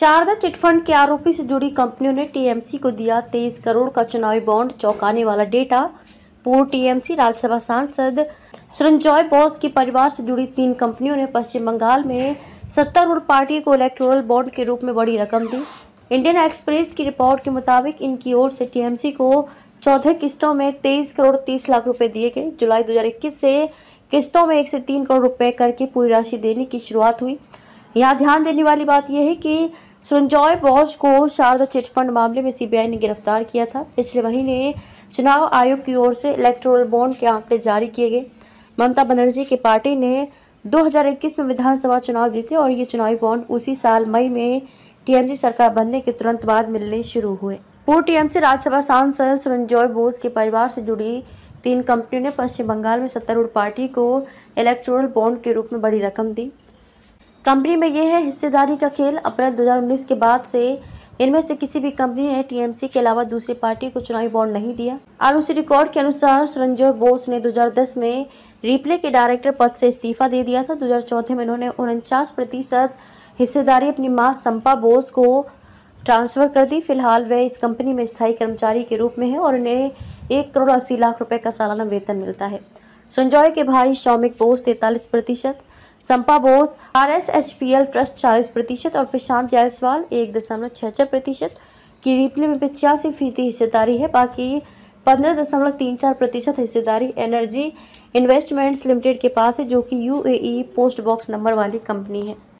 Sharda chit fund के आरोपी से जुड़ी कंपनियों ने टीएमसी को दिया 23 करोड़ का चुनावी बॉन्ड, चौंकाने वाला डेटा। पूर्व टीएमसी राज्यसभा सांसद सुरंजॉय बोस के परिवार से जुड़ी 3 कंपनियों ने पश्चिम बंगाल में 70 करोड़ पार्टी को इलेक्टोरल बॉन्ड के रूप में बड़ी रकम दी। इंडियन एक्सप्रेस की रिपोर्ट के मुताबिक इनकी ओर से टीएमसी को 14 किस्तों में 23 करोड़ 30 लाख रुपए दिए गए। जुलाई 2021 से किस्तों में 1 से 3 करोड़ रुपए करके पूरी राशि देने की शुरुआत हुई। यहाँ ध्यान देने वाली बात यह है कि सुरंजॉय बोस को शारदा चिटफंड मामले में सीबीआई ने गिरफ्तार किया था। पिछले महीने चुनाव आयोग की ओर से इलेक्टोरल बॉन्ड के आंकड़े जारी किए गए। ममता बनर्जी की पार्टी ने 2021 में विधानसभा चुनाव जीते और ये चुनावी बॉन्ड उसी साल मई में टीएमसी सरकार बनने के तुरंत बाद मिलने शुरू हुए। पूर्व टीएमसी राज्यसभा सांसद सुरंजॉय बोस के परिवार से जुड़ी 3 कंपनियों ने पश्चिम बंगाल में 70 करोड़ पार्टी को इलेक्टोरल बॉन्ड के रूप में बड़ी रकम दी। कंपनी में यह है हिस्सेदारी का खेल। अप्रैल 2019 के बाद से इनमें से किसी भी कंपनी ने टीएमसी के अलावा दूसरी पार्टी को चुनावी बॉन्ड नहीं दिया। आरएसएचपीएल रिकॉर्ड के अनुसार सुरंजॉय बोस ने 2010 में रिप्ले के डायरेक्टर पद से इस्तीफा दे दिया था। 2014 में इन्होंने 49% हिस्सेदारी अपनी माँ संपा बोस को ट्रांसफ़र कर दी। फिलहाल वे इस कंपनी में स्थायी कर्मचारी के रूप में है और उन्हें 1 करोड़ 80 लाख रुपये का सालाना वेतन मिलता है। सुरंजॉय के भाई श्रौमिक बोस 43%, संपा बोस, आरएसएचपीएल ट्रस्ट 40% और प्रशांत जायसवाल 1.66% की रिप्ले में 85% हिस्सेदारी है। बाकी 15.34% हिस्सेदारी एनर्जी इन्वेस्टमेंट्स लिमिटेड के पास है, जो कि यूएई पोस्ट बॉक्स नंबर वाली कंपनी है।